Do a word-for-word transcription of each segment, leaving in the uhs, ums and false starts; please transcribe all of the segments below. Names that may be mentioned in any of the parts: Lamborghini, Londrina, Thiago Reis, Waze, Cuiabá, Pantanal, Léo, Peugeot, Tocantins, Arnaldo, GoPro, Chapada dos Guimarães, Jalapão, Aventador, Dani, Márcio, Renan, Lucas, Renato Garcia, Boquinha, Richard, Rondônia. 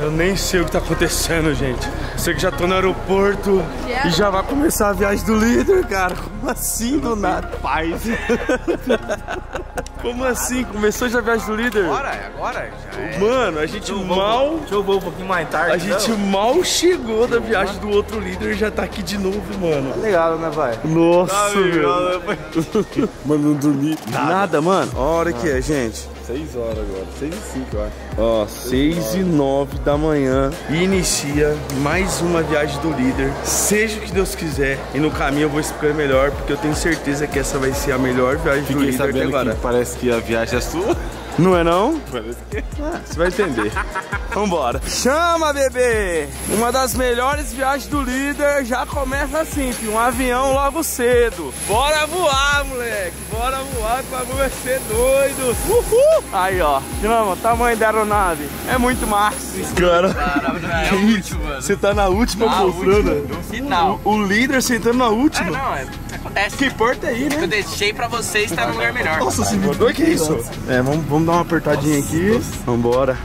Eu nem sei o que tá acontecendo, gente. Sei que já tô no aeroporto e já vai começar a viagem do líder, cara. Como assim, do nada? Paz. Como assim? Começou já a viagem do líder? Agora, agora já é. Mano, a gente deixa mal... Vou, deixa eu ver um pouquinho mais tarde. A então. gente mal chegou da viagem do outro líder e já tá aqui de novo, mano. Tá legal, né, pai? Nossa, tá legal, né, pai? Mano, não dormi nada, nada mano. Olha a hora que é, gente. seis horas agora, seis e cinco, eu acho. Ó, seis e nove da manhã e inicia mais uma viagem do líder. Seja o que Deus quiser. E no caminho eu vou explicar melhor, porque eu tenho certeza que essa vai ser a melhor viagem do líder até agora. Que parece que a viagem é sua. Não é não? Parece que é. Ah, você vai entender. Vambora. Chama, bebê! Uma das melhores viagens do líder já começa assim, filho. Um avião logo cedo. Bora voar, moleque. Bora voar, que o bagulho vai ser doido. Uhul! Aí, ó. Chama, o tamanho da aeronave. É muito Márcio. Cara, é muito, mano. Você tá na última na poltrona. Última. O, o líder sentando na última. É, não, é... acontece. Que porta aí, né? Eu deixei pra vocês estar num lugar melhor. Nossa, se me doido, que é isso? É, vamos, vamos dar uma apertadinha nossa, aqui. Nossa. Vambora.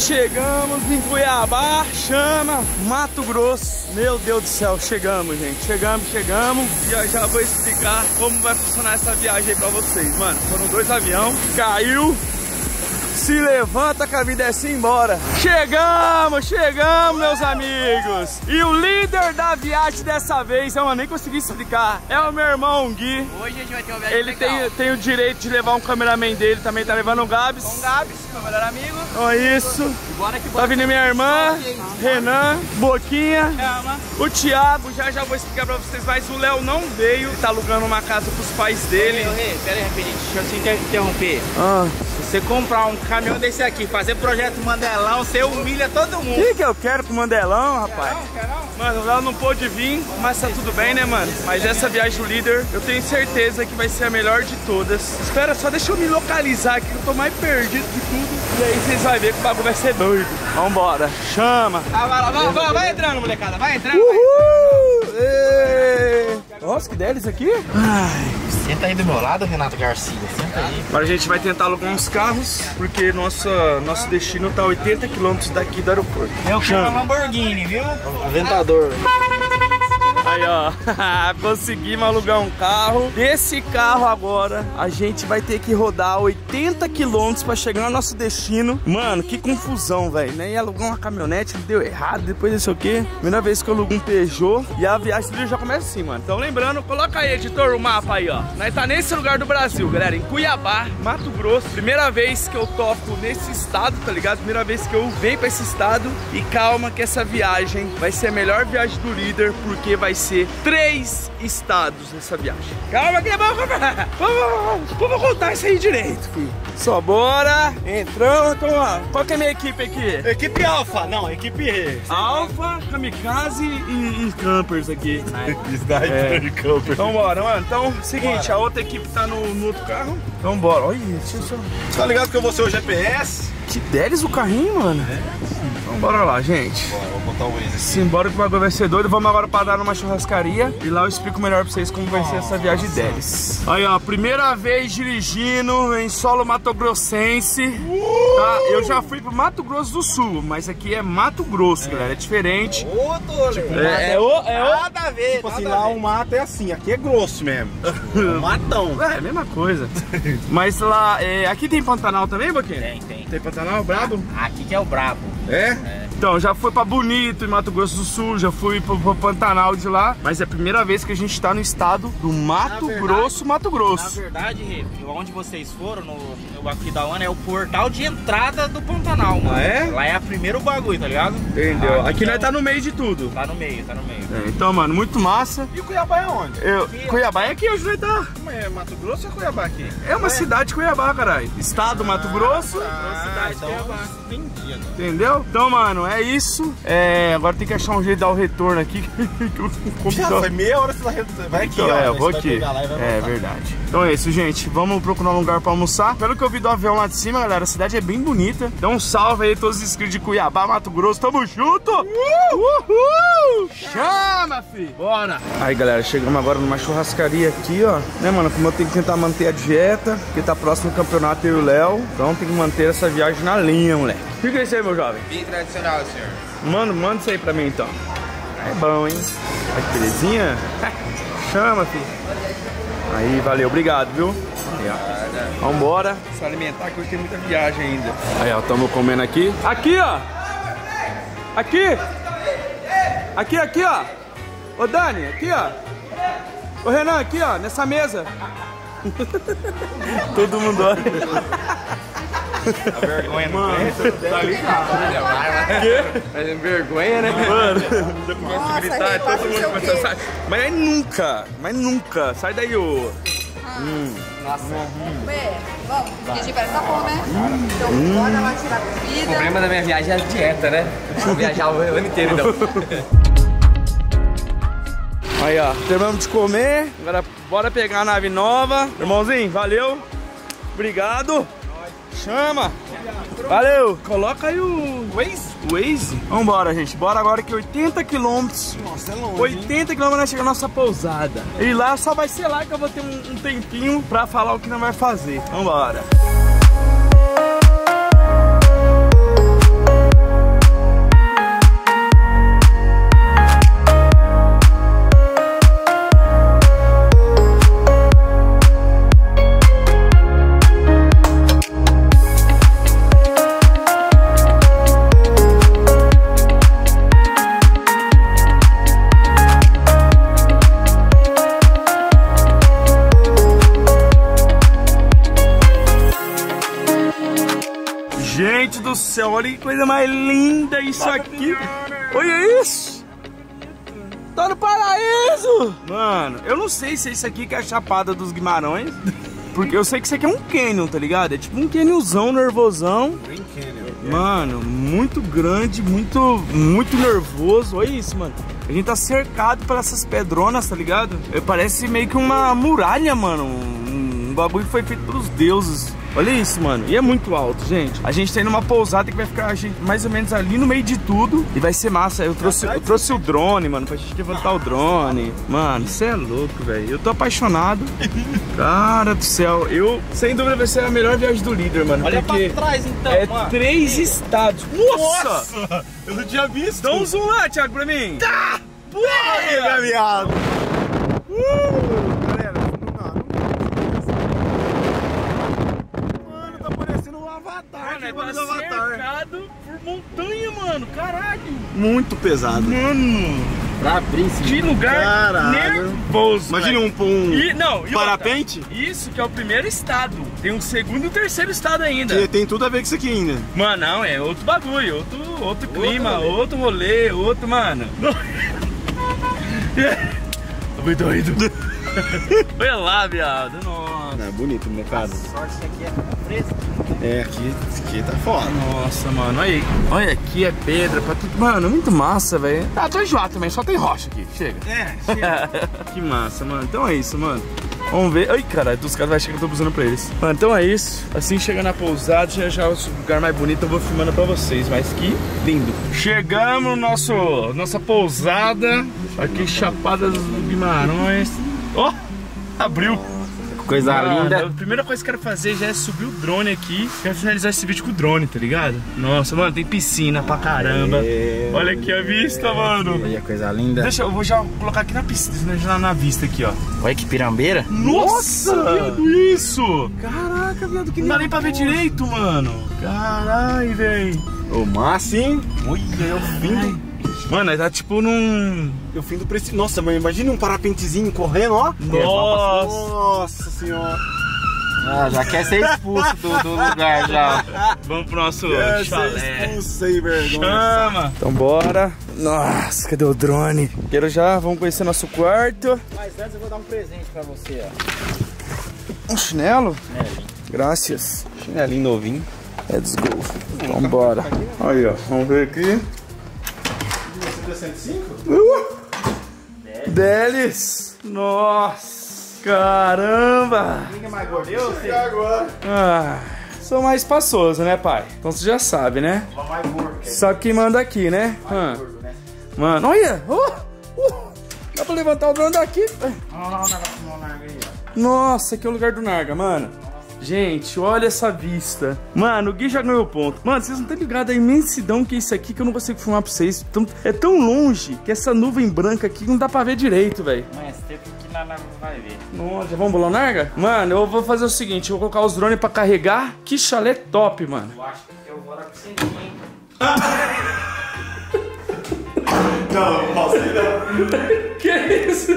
Chegamos em Cuiabá, Chama, Mato Grosso. Meu Deus do céu, chegamos, gente. Chegamos, chegamos. E eu já vou explicar como vai funcionar essa viagem aí pra vocês, mano. Foram dois aviões, caiu, se levanta que a vida é assim, bora. Chegamos, chegamos, meus amigos. E o líder da viagem dessa vez, eu nem consegui explicar, é o meu irmão Gui. Hoje a gente vai ter uma viagem Ele legal. Tem, tem o direito de levar um cameraman dele, também tá levando o Gabs. Com o Gabs, meu melhor amigo. Então é isso. Bora que bora. Tá vindo minha irmã, Renan, Boquinha, o Thiago, já já vou explicar pra vocês, mas o Léo não veio. Tá alugando uma casa pros pais dele. Ei, ei, pera aí, rapidinho, deixa eu te interromper. Ah. Você comprar um caminhão desse aqui, fazer projeto Mandelão, você humilha todo mundo. O que, que eu quero pro Mandelão, rapaz? Quer não, quer não? Mano, o Léo não pôde vir, mas tá tudo bem, né, mano? Mas essa viagem do líder, eu tenho certeza que vai ser a melhor de todas. Espera só, deixa eu me localizar aqui, que eu tô mais perdido que tudo. E aí vocês vão ver que o bagulho vai ser doido. Vambora, chama. Ah, vai, lá, vai, vai, vai entrando, molecada, vai entrando. Uhul! Vai. Nossa, que deles aqui? Ai... Senta aí do meu lado, Renato Garcia, senta aí. Agora a gente vai tentar alugar uns carros, porque nossa, nosso destino tá oitenta quilômetros daqui do aeroporto. Eu quero uma Lamborghini, viu? Aventador. Aí, ó, conseguimos alugar um carro. Desse carro agora, a gente vai ter que rodar oitenta quilômetros pra chegar no nosso destino. Mano, que confusão, velho, né? E alugar uma caminhonete, deu errado, depois não sei o quê. Primeira vez que eu alugo um Peugeot e a viagem já começa assim, mano. Então, lembrando, coloca aí, editor, o mapa aí, ó. Nós tá nesse lugar do Brasil, galera, em Cuiabá, Mato Grosso. Primeira vez que eu toco nesse estado, tá ligado? Primeira vez que eu venho pra esse estado. E calma que essa viagem vai ser a melhor viagem do líder, porque vai ser três estados nessa viagem. Calma que é bom, vamos, vamos contar isso aí direito, filho. Só bora, entramos, então, ó. Qual que é a minha equipe aqui? Equipe Alfa, não, equipe Alfa, Kamikaze e, e Campers aqui. Sniper é. E Campers. Então bora, mano. Então, seguinte, bora. A outra equipe tá no, no outro carro. Então bora, olha isso. Tá ligado que eu vou ser o G P S? Que deles o carrinho, mano. É. Bora lá, gente. Bora, vou botar o Waze aqui. Simbora que o bagulho vai ser doido. Vamos agora parar numa churrascaria e lá eu explico melhor pra vocês como vai ser essa viagem deles. Aí, ó, primeira vez dirigindo em solo mato-grossense. Uh! Tá? Eu já fui pro Mato Grosso do Sul, mas aqui é Mato Grosso, é. galera. É diferente. Outro, tipo, é, é, o, é o... Nada a ver. Tipo assim, lá o mato é assim, aqui é grosso mesmo. É matão. É, mesma coisa. Mas lá, é... aqui tem Pantanal também, Boquinha? Tem, tem. Tem Pantanal, brabo? Ah, aqui que é o brabo. É? É. Então, já fui pra Bonito, em Mato Grosso do Sul, já fui pro, pro Pantanal de lá, mas é a primeira vez que a gente tá no estado do Mato verdade, Grosso, Mato Grosso. Na verdade, Rê, onde vocês foram, no, no aqui da U A N, é o portal de entrada do Pantanal, mano. Ah, é? Lá é a primeiro bagulho, tá ligado? Entendeu. Aqui, aqui nós é tá no meio de tudo. Tá no meio, tá no meio. É, então, mano, muito massa. E Cuiabá é onde? Eu, aqui, Cuiabá é aqui, onde vai estar. Como é? Mato Grosso ou Cuiabá aqui? É uma é. cidade de Cuiabá, caralho. Estado ah, Mato Grosso. Ah, cidade então, de Cuiabá. Entendi, agora. Entendeu? Então, mano, é isso. É, agora tem que achar um jeito de dar o retorno aqui. Já foi meia hora, você vai aqui, então, ó. É, eu vou aqui. Lá e vai é voltar. Verdade. Então é isso, gente. Vamos procurar um lugar pra almoçar. Pelo que eu vi do avião lá de cima, galera, a cidade é bem bonita. Dá um salve aí a todos os inscritos de Cuiabá, Mato Grosso. Tamo junto! Uhul! Chama, filho! Bora! Aí, galera, chegamos agora numa churrascaria aqui, ó. Né, mano? Como eu tenho que tentar manter a dieta, porque tá próximo o campeonato eu e o Léo. Então tem que manter essa viagem na linha, moleque. Fica isso aí, meu jovem. Bem tradicional, senhor. Mano, manda isso aí pra mim, então. É bom, hein? Olha que belezinha. Chama, filho. Aí, valeu. Obrigado, viu? Aí, ó. Vambora. Se alimentar que hoje tem muita viagem ainda. Aí, ó. Tamo comendo aqui. Aqui, ó. Aqui. Aqui, aqui, ó. Ô, Dani. Aqui, ó. Ô, Renan. Aqui, ó. Nessa mesa. Todo mundo olha. A vergonha, mano, tá ligado, né? Mas é vergonha, né? Mano, eu começo a gritar, todo mundo começa a sair. Mas é nunca, mas nunca. Sai daí, ô. Ah. Hum. Nossa. Hum. É, vamos, porque a gente parece tá bom, né? Hum. Então, bora lá tirar a comida. O problema da minha viagem é a dieta, né? Vou viajar o ano inteiro, então. Aí, ó, terminamos de comer. Agora, bora pegar a nave nova. Irmãozinho, valeu. Obrigado. Chama! Valeu! Coloca aí o Waze. Waze? Vambora, gente. Bora agora que oitenta quilômetros. Nossa, é longe. oitenta quilômetros vai chegar a nossa pousada. E lá só vai ser lá que eu vou ter um, um tempinho pra falar o que não vai fazer. Vambora! Gente do céu, olha que coisa mais linda isso aqui. Olha isso. Tá no paraíso. Mano, eu não sei se é isso aqui que é a Chapada dos Guimarães. Porque eu sei que isso aqui é um cânion, tá ligado? É tipo um câniozão nervosão. Mano, muito grande, muito, muito nervoso. Olha isso, mano. A gente tá cercado por essas pedronas, tá ligado? Parece meio que uma muralha, mano. Um bagulho que foi feito pelos deuses. Olha isso, mano. E é muito alto, gente. A gente tá indo numa pousada que vai ficar gente, mais ou menos ali no meio de tudo. E vai ser massa. Eu trouxe, eu trouxe o drone, mano, pra gente levantar o drone. Mano, isso é louco, velho. Eu tô apaixonado. Cara do céu. Eu, sem dúvida, vai ser a melhor viagem do líder, mano. Olha pra trás, então, é mano. Três estados. Nossa! Nossa! Eu não tinha visto. Dá um zoom lá, Thiago, pra mim. Tá! Porra, viado! Uh! Cercado por montanha, mano, caralho. Muito pesado. Mano, pra príncipe. Que lugar caralho. Nervoso. Imagina um, um e, não, e parapente. Outra. Isso que é o primeiro estado. Tem um segundo e terceiro estado ainda. Que tem tudo a ver com isso aqui ainda. Mano, não, é outro bagulho, outro, outro clima, rolê. outro rolê, outro, mano. Tô muito doido. Olha lá, viado. Nossa. Não, é bonito, meu cara. A sorte aqui é fresco. É, aqui, aqui tá foda. Nossa, mano, aí. Olha, aqui é pedra pra tudo. Mano, muito massa, velho. Ah, tô enjoado também, só tem rocha aqui. Chega. É, chega. Que massa, mano. Então é isso, mano. Vamos ver. Ai, caralho, os caras vai chegar, eu tô busando pra eles. Mano, então é isso. Assim chega na pousada, já já é o lugar mais bonito, eu vou filmando pra vocês. Mas que lindo. Chegamos no nosso, nossa pousada. Aqui, Chapada dos Guimarães. Ó, oh, abriu. Coisa ah, linda. A primeira coisa que eu quero fazer já é subir o drone aqui. Quero finalizar esse vídeo com o drone, tá ligado? Nossa, mano, tem piscina pra caramba. Aê, olha aqui a vista, aê, mano. Olha a coisa linda. Deixa eu vou já colocar aqui na piscina, já na vista aqui, ó. Olha que pirambeira. Nossa, viado, isso. Caraca, viado, que não dá nem pra ver direito, mano. Caralho, velho. Ô, massa, hein? Olha, é o fim. Mano, tá tipo num... Eu fim do preço. Nossa, mano, imagina um parapentezinho correndo, ó. Nossa, Nossa senhora. Ah, já quer ser expulso do, do lugar, já. Vamos pro nosso quer chalé. Ser expulso sem vergonha. Chama. Então bora. Nossa, cadê o drone? Quero já, vamos conhecer nosso quarto. Mas antes eu vou dar um presente pra você, ó. Um chinelo? Chinelinho. Graças. Chinelinho novinho. Let's go. Então bora. Aí, ó. Vamos ver aqui. Você deu cento e cinco? Uh! Deles! Nossa! Caramba! Ninguém mais gordeu? Ah, sou mais espaçoso, né, pai? Então você já sabe, né? Mais gordo. Sabe quem manda aqui, né? Mais gordo, né? Mano, olha! Uh, uh, dá pra levantar o drone daqui. Olha lá o negócio do Narga aí, ó. Nossa, aqui é o lugar do Narga, mano. Gente, olha essa vista. Mano, o Gui já ganhou ponto. Mano, vocês não estão ligados à imensidão que é isso aqui, que eu não consigo filmar pra vocês. É tão longe que essa nuvem branca aqui não dá pra ver direito, velho. Mas tem que lá não vai ver. Nossa, vamos bolar o Narga? Mano, eu vou fazer o seguinte, eu vou colocar os drones pra carregar. Que chalé top, mano. Eu acho que eu vou dar pra você, hein? Não, não posso ir, não. Que isso?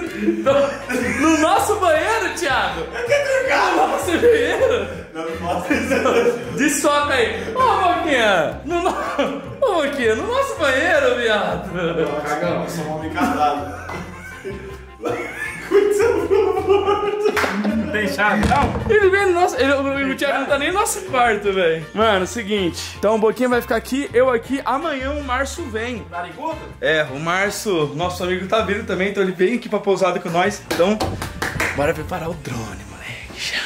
No nosso banheiro, Thiago? Eu quero trocar. No nosso banheiro? Não, não posso ir, não. Dessoca aí. Ô, oh, Boquinha. No... Ô, Boquinha, no nosso banheiro, viado. Não, cagão, eu sou um homem casado. Cuide seu amor. Não tem chave, não? Ele vem no nosso... Ele, o Thiago não tá nem no nosso quarto, velho. Mano, seguinte. Então o Boquinha vai ficar aqui, eu aqui. Amanhã o Márcio vem. Narigudo? É, o Márcio, nosso amigo, tá vindo também. Então ele vem aqui pra pousada com nós. Então, bora preparar o drone, moleque. Já.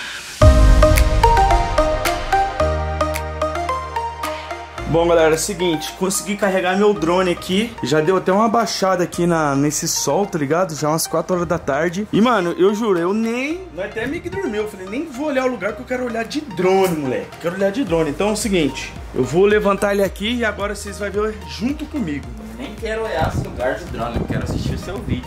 Bom, galera, é o seguinte, consegui carregar meu drone aqui. Já deu até uma baixada aqui na, nesse sol, tá ligado? Já umas quatro horas da tarde. E, mano, eu juro, eu nem... Até meio que dormiu. Eu falei, nem vou olhar o lugar que eu quero olhar de drone, moleque. Quero olhar de drone. Então é o seguinte, eu vou levantar ele aqui e agora vocês vão ver junto comigo. Nem quero olhar esse lugar de drone, eu quero assistir o seu vídeo.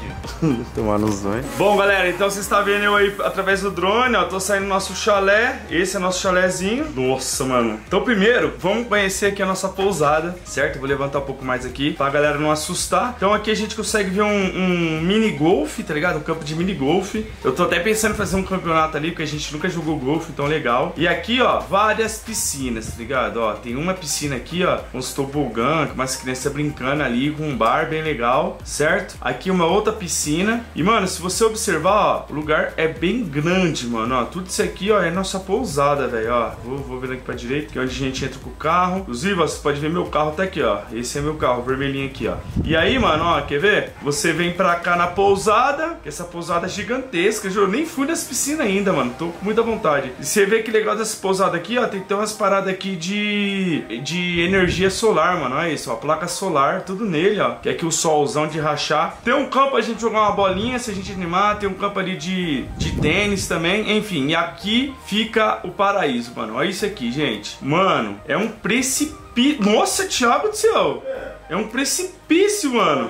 Tomar nos dois. Bom, galera, então vocês estão vendo eu aí através do drone, ó. Tô saindo do nosso chalé. Esse é nosso chalézinho. Nossa, mano. Então primeiro, vamos conhecer aqui a nossa essa pousada, certo? Vou levantar um pouco mais aqui pra galera não assustar. Então aqui a gente consegue ver um, um mini golfe, tá ligado? Um campo de mini golfe. Eu tô até pensando em fazer um campeonato ali, porque a gente nunca jogou golfe, então legal. E aqui, ó, várias piscinas, tá ligado? Ó, tem uma piscina aqui, ó, uns tobogãs, com umas crianças brincando ali, com um bar bem legal, certo? Aqui uma outra piscina. E, mano, se você observar, ó, o lugar é bem grande, mano, ó. Tudo isso aqui, ó, é nossa pousada, velho, ó. Vou, vou virando aqui pra direita, que é onde a gente entra com o carro. Inclusive, ó, você pode ver meu carro tá aqui, ó. Esse é meu carro, vermelhinho aqui, ó. E aí, mano, ó, quer ver? Você vem pra cá na pousada, que essa pousada é gigantesca. Eu nem fui nessa piscina ainda, mano. Tô com muita vontade. E você vê que legal dessa pousada aqui, ó. Tem que ter umas paradas aqui de... de energia solar, mano. Olha isso, ó. Placa solar, tudo nele, ó. Que é aqui o solzão de rachar. Tem um campo a gente jogar uma bolinha, se a gente animar. Tem um campo ali de, de tênis também. Enfim, e aqui fica o paraíso, mano. Olha isso aqui, gente. Mano, é um precipício. Nossa, Thiago do céu! É um precipício, mano!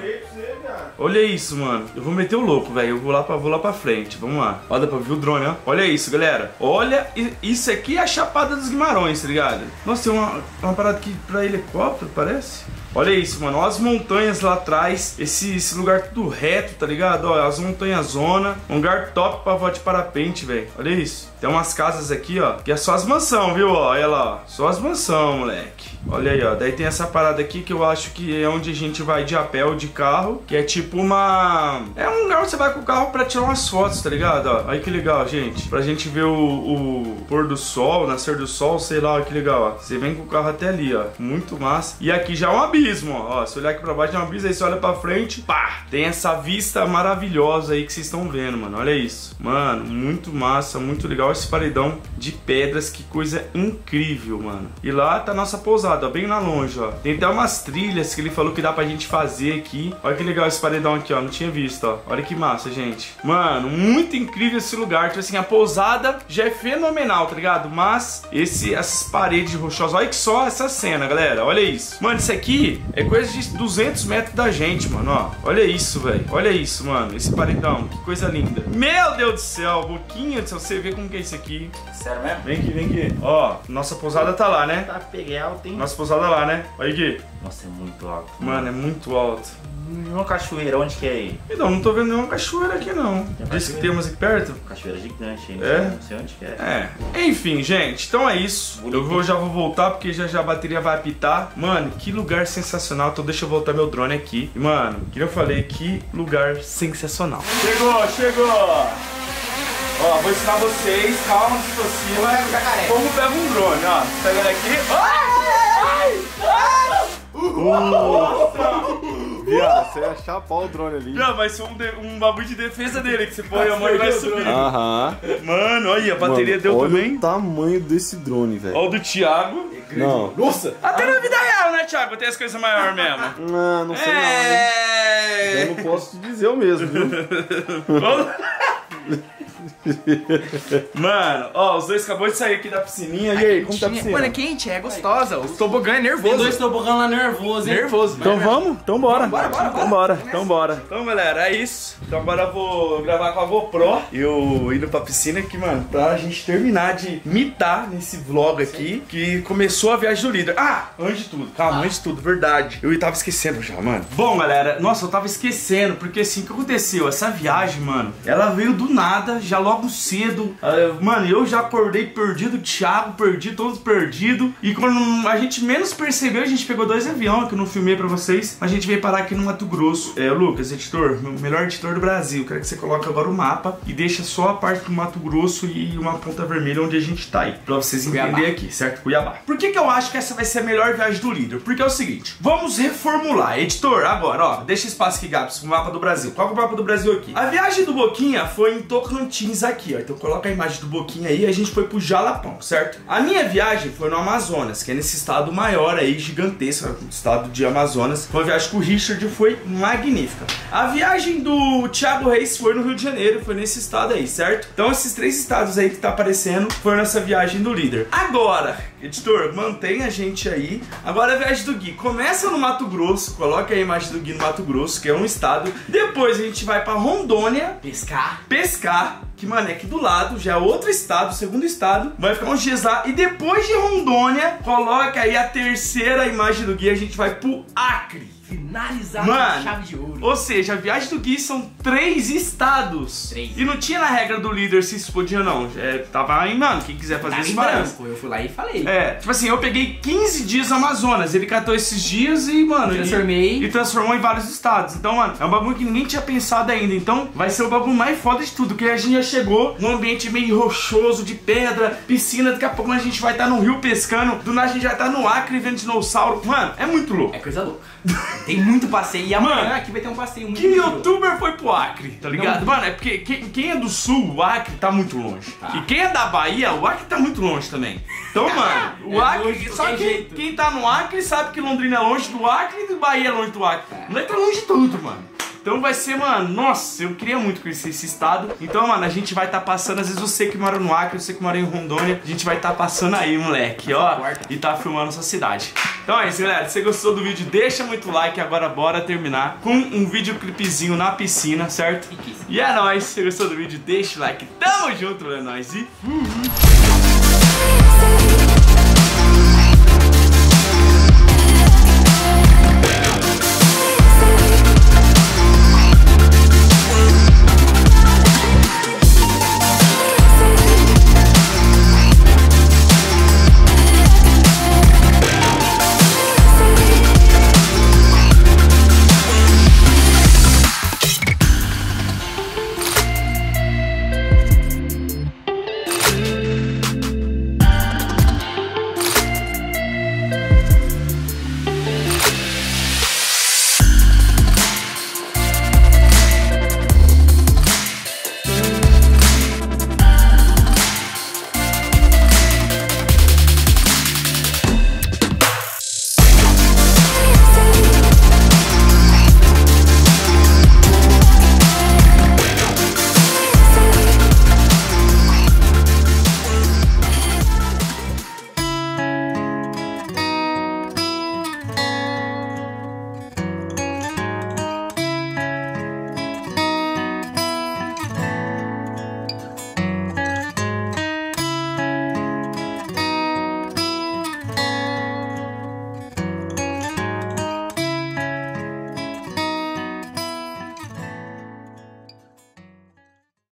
Olha isso, mano. Eu vou meter o louco, velho. Eu vou lá, pra, vou lá pra frente. Vamos lá. Olha, dá pra ver o drone, ó. Olha isso, galera. Olha, isso aqui é a Chapada dos Guimarães, tá ligado? Nossa, tem uma, uma parada aqui pra helicóptero, parece? Olha isso, mano. Olha as montanhas lá atrás. Esse, esse lugar tudo reto, tá ligado? Olha as montanhas zona. Um lugar top pra voar de parapente, velho. Olha isso. Tem umas casas aqui, ó. Que é só as mansão, viu? Ó, olha lá, ó. Só as mansão, moleque. Olha aí, ó. Daí tem essa parada aqui que eu acho que é onde a gente vai de a pé ou de carro. Que é tipo uma... É um lugar onde você vai com o carro pra tirar umas fotos, tá ligado? Ó, olha que legal, gente. Pra gente ver o, o pôr do sol, o nascer do sol, sei lá, olha que legal, ó. Você vem com o carro até ali, ó. Muito massa. E aqui já é um abismo, ó. Ó, se olhar aqui pra baixo é um abismo, aí você olha pra frente, pá! Tem essa vista maravilhosa aí que vocês estão vendo, mano. Olha isso. Mano, muito massa, muito legal esse paredão de pedras. Que coisa incrível, mano. E lá tá a nossa pousada, ó. Bem lá longe, ó. Tem até umas trilhas que ele falou que dá pra gente fazer aqui. Olha que legal esse paredão aqui, ó. Não tinha visto, ó. Olha que massa, gente. Mano, muito incrível esse lugar. Tipo assim, a pousada já é fenomenal, tá ligado? Mas esse, essas paredes rochosas. Olha que só essa cena, galera. Olha isso. Mano, isso aqui é coisa de duzentos metros da gente, mano, ó. Olha isso, velho. Olha isso, mano. Esse paredão. Que coisa linda. Meu Deus do céu. Boquinha do céu. Você vê como que é isso aqui. Sério mesmo? Vem aqui, vem aqui. Ó, nossa pousada tá lá, né? Tá peguei alto, hein? Nossa pousada lá, né? Olha aqui. Nossa, é muito alto. Mano, é muito alto. Nenhuma cachoeira, onde que é aí? Não, não tô vendo nenhuma cachoeira aqui, não. Diz que temos aqui perto? Cachoeira gigante, hein? É? Não sei onde que é. É. Enfim, gente, então é isso. Eu vou, já vou voltar, porque já, já a bateria vai apitar. Mano, que lugar sensacional. Então deixa eu voltar meu drone aqui. E, mano, que eu falei, que lugar sensacional. Chegou, chegou! Ó, vou ensinar vocês, calma, distorcida, como pega um drone, ó. Pegando aqui. Ai! Ai! Nossa! Viado, você ia chapar o drone ali. Não, mas foi um, de, um bagulho de defesa dele, que você põe a mão e vai subir. Aham. Mano, olha, a bateria Mano, deu olha também. Olha o tamanho desse drone, velho. Olha o do Thiago. Não. Nossa! Até na vida real, né, Thiago? Tem as coisas maiores mesmo. Não, não sei é... não. Hein? Eu não posso te dizer o mesmo, viu? Mano, ó, os dois acabou de sair aqui da piscininha. E aí, como tá a piscina? Mano, é quente, é gostosa. O tobogã é nervoso. Tem dois tobogã lá nervoso, hein? Nervoso, mano. Então vamos? Então bora. Bora, bora, bora. Então bora, então bora. Então, galera, é isso. Então agora eu vou gravar com a GoPro. Eu indo pra piscina aqui, mano, pra gente terminar de mitar nesse vlog aqui, que começou a viagem do líder. Ah, antes de tudo, calma, antes de tudo, verdade. Eu tava esquecendo já, mano. Bom, galera, nossa, eu tava esquecendo, porque assim, o que aconteceu? Essa viagem, mano, ela veio do nada, já logo cedo. Uh, mano, eu já acordei perdido, Thiago perdido, todos perdidos. E quando a gente menos percebeu, a gente pegou dois aviões, que eu não filmei pra vocês. A gente veio parar aqui no Mato Grosso. É, Lucas, editor, meu melhor editor do Brasil. Quero que você coloque agora o mapa e deixa só a parte do Mato Grosso e uma ponta vermelha onde a gente tá aí, pra vocês entenderem aqui, certo? Cuiabá. Por que que eu acho que essa vai ser a melhor viagem do líder? Porque é o seguinte, vamos reformular. Editor, agora, ó, deixa espaço aqui, Gabs, pro mapa do Brasil. Coloca o mapa do Brasil aqui. A viagem do Boquinha foi em Tocantins aqui, ó. Então coloca a imagem do Boquinha aí, a gente foi pro Jalapão, certo? A minha viagem foi no Amazonas, que é nesse estado maior aí, gigantesco, estado de Amazonas. Foi uma viagem com o Richard, foi magnífica. A viagem do Thiago Reis foi no Rio de Janeiro, foi nesse estado aí, certo? Então esses três estados aí que tá aparecendo foi nessa viagem do líder. Agora, editor, mantém a gente aí. Agora a viagem do Gui começa no Mato Grosso, coloca a imagem do Gui no Mato Grosso, que é um estado. Depois a gente vai pra Rondônia. Pescar. Pescar. Que, mano, é aqui do lado, já é outro estado, segundo estado. Vai ficar uns dias lá. E depois de Rondônia, coloca aí a terceira imagem do Gui. A gente vai pro Acre. Finalizar com a chave de ouro. Ou seja, a viagem do Gui são três estados. Três. E não tinha na regra do líder se isso podia, não. É, tava aí, mano, quem quiser fazer isso parece. Eu fui lá e falei. É, tipo assim, eu peguei quinze dias no Amazonas. Ele catou esses dias e, mano, transformei. E, e transformou em vários estados. Então, mano, é um bagulho que ninguém tinha pensado ainda. Então, vai ser o bagulho mais foda de tudo. Porque a gente já chegou num ambiente meio rochoso, de pedra, piscina. Daqui a pouco a gente vai estar no rio pescando. Do nada a gente já tá no Acre vendo dinossauro. Mano, é muito louco. É coisa louca. Tem muito passeio. E amanhã mano, aqui vai ter um passeio muito Que lindo. Youtuber foi pro Acre, tá ligado? Não. Mano, é porque quem, quem é do sul, o Acre tá muito longe. Tá. E quem é da Bahia, o Acre tá muito longe também. Então, mano, o é Acre... Só que quem tá no Acre sabe que Londrina é longe do Acre e Bahia é longe do Acre. Tá. Não é que é longe de tudo, mano. Então vai ser, mano, nossa, eu queria muito conhecer esse estado. Então, mano, a gente vai estar tá passando, às vezes você que mora no Acre, você que mora em Rondônia, a gente vai estar tá passando aí, moleque, ó, e tá filmando sua cidade. Então é isso, galera, se você gostou do vídeo, deixa muito like. Agora bora terminar com um videoclipezinho na piscina, certo? E é nóis, se você gostou do vídeo, deixa o like, tamo junto, é nóis e...